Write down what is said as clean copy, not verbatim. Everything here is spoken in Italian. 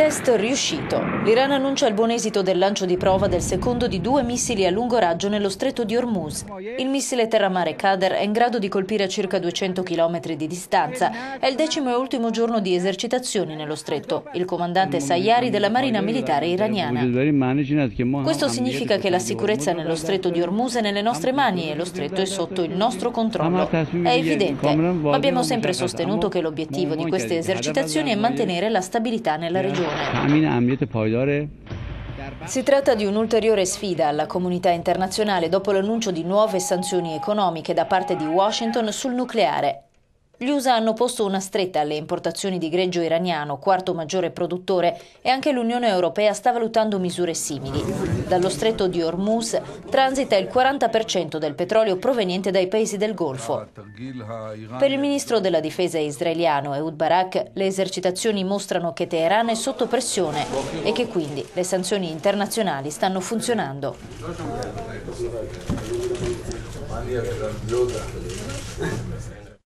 Test riuscito. L'Iran annuncia il buon esito del lancio di prova del secondo di 2 missili a lungo raggio nello stretto di Hormuz. Il missile terramare Kader è in grado di colpire a circa 200 km di distanza. È il 10° e ultimo giorno di esercitazioni nello stretto. Il comandante Sayari della Marina Militare iraniana. Questo significa che la sicurezza nello stretto di Hormuz è nelle nostre mani e lo stretto è sotto il nostro controllo. È evidente, ma abbiamo sempre sostenuto che l'obiettivo di queste esercitazioni è mantenere la stabilità nella regione. Si tratta di un'ulteriore sfida alla comunità internazionale dopo l'annuncio di nuove sanzioni economiche da parte di Washington sul nucleare. Gli USA hanno posto una stretta alle importazioni di greggio iraniano, quarto maggiore produttore, e anche l'Unione Europea sta valutando misure simili. Dallo stretto di Hormuz transita il 40% del petrolio proveniente dai paesi del Golfo. Per il ministro della difesa israeliano Ehud Barak, le esercitazioni mostrano che Teheran è sotto pressione e che quindi le sanzioni internazionali stanno funzionando.